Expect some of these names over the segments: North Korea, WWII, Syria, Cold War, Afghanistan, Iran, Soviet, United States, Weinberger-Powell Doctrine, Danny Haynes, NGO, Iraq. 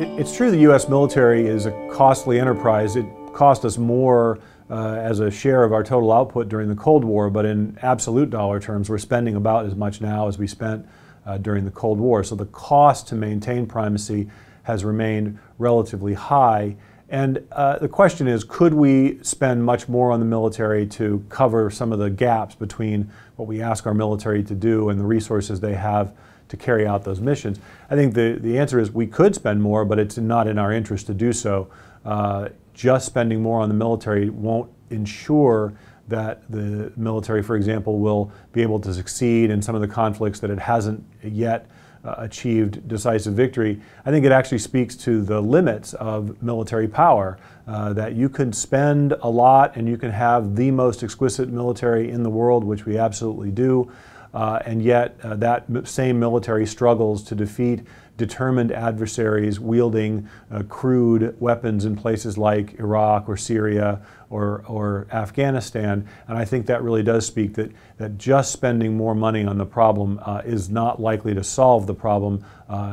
It's true the U.S. military is a costly enterprise. It cost us more as a share of our total output during the Cold War, but in absolute dollar terms, we're spending about as much now as we spent during the Cold War. So the cost to maintain primacy has remained relatively high. And the question is, could we spend much more on the military to cover some of the gaps between what we ask our military to do and the resources they have to carry out those missions? I think the answer is we could spend more, but it's not in our interest to do so. Just spending more on the military won't ensure that the military, for example, will be able to succeed in some of the conflicts that it hasn't yet achieved decisive victory. I think it actually speaks to the limits of military power, that you can spend a lot and you can have the most exquisite military in the world, which we absolutely do, and yet that same military struggles to defeat determined adversaries wielding crude weapons in places like Iraq or Syria or Afghanistan. And I think that really does speak that just spending more money on the problem is not likely to solve the problem.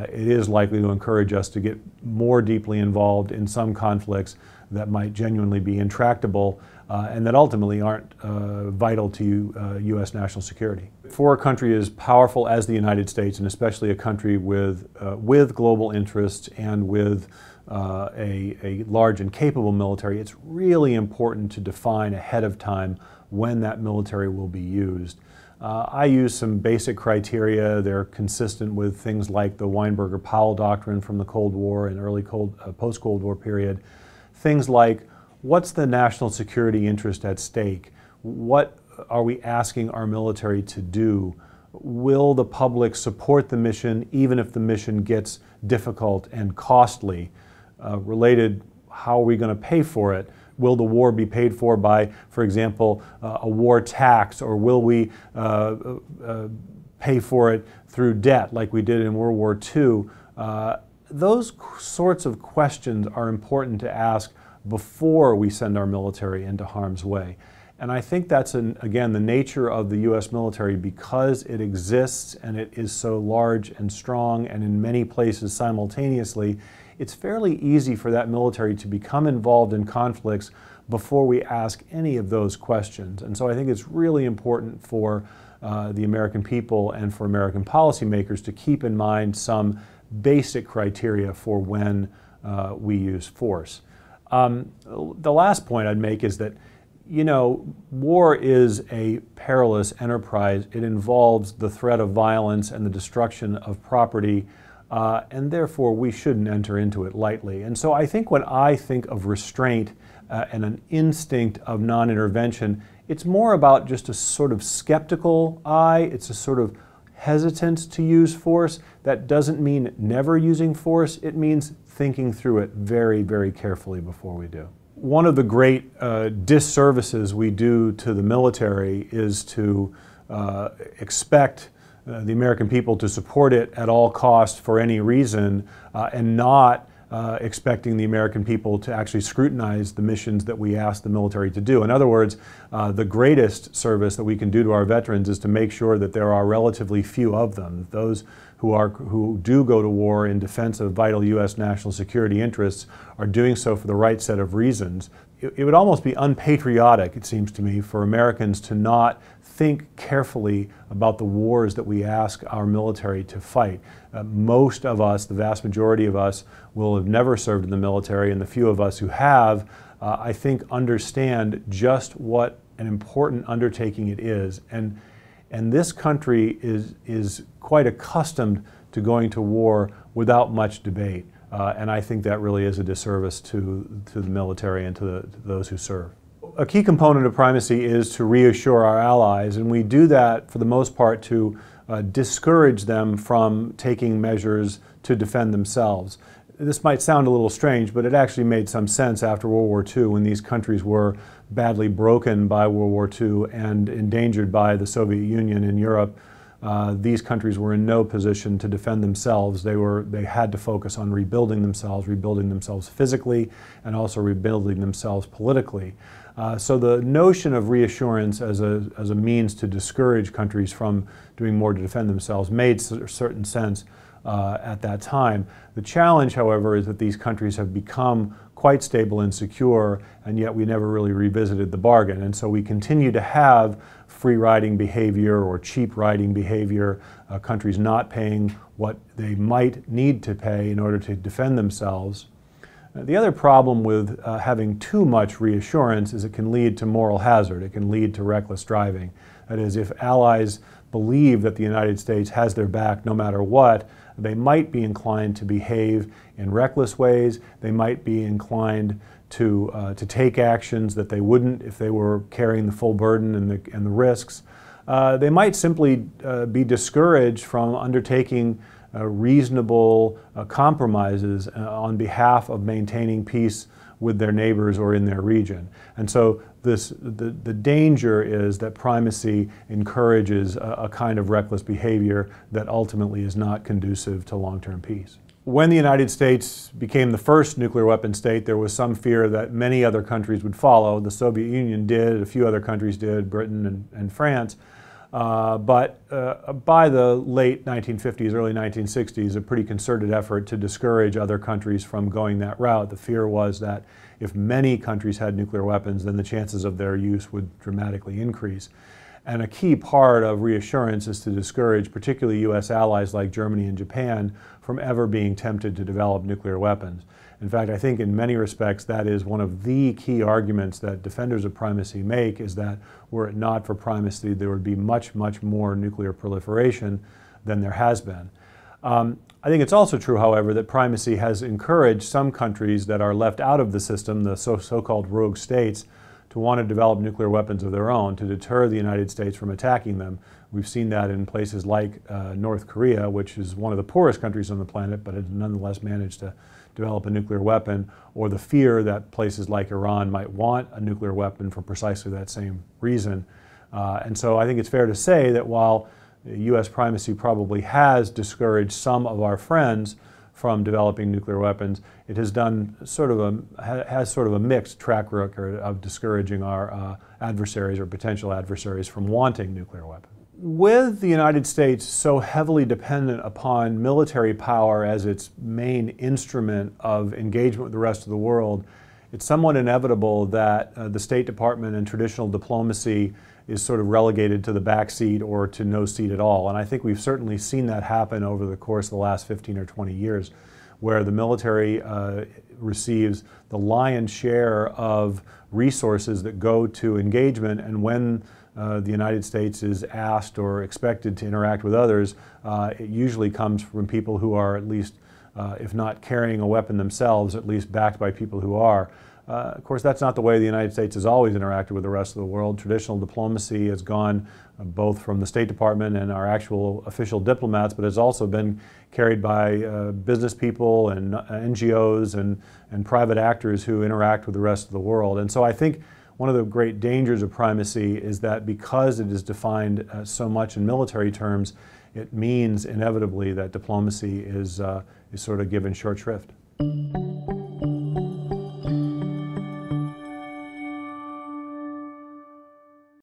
It is likely to encourage us to get more deeply involved in some conflicts that might genuinely be intractable and that ultimately aren't vital to U.S. national security. For a country as powerful as the United States, and especially a country with global interests and with a large and capable military, it's really important to define ahead of time when that military will be used. I use some basic criteria. They're consistent with things like the Weinberger-Powell Doctrine from the Cold War and early post-Cold War period. Things like, what's the national security interest at stake? What are we asking our military to do? Will the public support the mission even if the mission gets difficult and costly? Related, how are we going to pay for it? Will the war be paid for by, for example, a war tax, or will we pay for it through debt like we did in World War II? Those sorts of questions are important to ask before we send our military into harm's way. And I think that's, again, the nature of the U.S. military, because it exists and it is so large and strong and in many places simultaneously, it's fairly easy for that military to become involved in conflicts before we ask any of those questions. And so I think it's really important for the American people and for American policymakers to keep in mind some basic criteria for when we use force. The last point I'd make is that, you know, war is a perilous enterprise. It involves the threat of violence and the destruction of property, and therefore we shouldn't enter into it lightly. And so I think when I think of restraint and an instinct of non-intervention, it's more about just a sort of skeptical eye. It's a sort of hesitant to use force. That doesn't mean never using force. It means thinking through it very, very carefully before we do. One of the great disservices we do to the military is to expect the American people to support it at all costs for any reason, and not expecting the American people to actually scrutinize the missions that we ask the military to do. In other words, the greatest service that we can do to our veterans is to make sure that there are relatively few of them. Those who do go to war in defense of vital U.S. national security interests are doing so for the right set of reasons. It would almost be unpatriotic, it seems to me, for Americans to not think carefully about the wars that we ask our military to fight. Most of us, the vast majority of us, will have never served in the military, and the few of us who have, I think, understand just what an important undertaking it is. And this country is quite accustomed to going to war without much debate. And I think that really is a disservice to the military and to those who serve. A key component of primacy is to reassure our allies, and we do that for the most part to discourage them from taking measures to defend themselves. This might sound a little strange, but it actually made some sense after World War II, when these countries were badly broken by World War II and endangered by the Soviet Union in Europe. These countries were in no position to defend themselves. They had to focus on rebuilding themselves physically, and also rebuilding themselves politically. So the notion of reassurance as a means to discourage countries from doing more to defend themselves made a certain sense at that time. The challenge, however, is that these countries have become quite stable and secure, and yet we never really revisited the bargain. And so we continue to have free riding behavior or cheap riding behavior, countries not paying what they might need to pay in order to defend themselves. The other problem with having too much reassurance is it can lead to moral hazard. It can lead to reckless driving. That is, if allies believe that the United States has their back no matter what, they might be inclined to behave in reckless ways. They might be inclined to take actions that they wouldn't if they were carrying the full burden and the risks. They might simply be discouraged from undertaking reasonable compromises on behalf of maintaining peace with their neighbors or in their region. And so the danger is that primacy encourages a kind of reckless behavior that ultimately is not conducive to long-term peace. When the United States became the first nuclear weapon state, there was some fear that many other countries would follow. The Soviet Union did, a few other countries did, Britain and France. But by the late 1950s, early 1960s, a pretty concerted effort to discourage other countries from going that route. The fear was that if many countries had nuclear weapons, then the chances of their use would dramatically increase. And a key part of reassurance is to discourage particularly U.S. allies like Germany and Japan from ever being tempted to develop nuclear weapons. In fact, I think in many respects that is one of the key arguments that defenders of primacy make, is that were it not for primacy, there would be much, much more nuclear proliferation than there has been. I think it's also true, however, that primacy has encouraged some countries that are left out of the system, the so-called rogue states, to want to develop nuclear weapons of their own to deter the United States from attacking them. We've seen that in places like North Korea, which is one of the poorest countries on the planet, but has nonetheless managed to develop a nuclear weapon, or the fear that places like Iran might want a nuclear weapon for precisely that same reason. And so I think it's fair to say that while U.S. primacy probably has discouraged some of our friends from developing nuclear weapons, it has done sort of a mixed track record of discouraging our adversaries or potential adversaries from wanting nuclear weapons. With the United States so heavily dependent upon military power as its main instrument of engagement with the rest of the world, it's somewhat inevitable that the State Department and traditional diplomacy is sort of relegated to the back seat or to no seat at all. And I think we've certainly seen that happen over the course of the last 15 or 20 years, where the military receives the lion's share of resources that go to engagement, and when the United States is asked or expected to interact with others, it usually comes from people who are at least, if not carrying a weapon themselves, at least backed by people who are. Of course, that's not the way the United States has always interacted with the rest of the world. Traditional diplomacy has gone both from the State Department and our actual official diplomats, but it's also been carried by business people and NGOs and private actors who interact with the rest of the world. And so I think one of the great dangers of primacy is that because it is defined so much in military terms, it means inevitably that diplomacy is sort of given short shrift.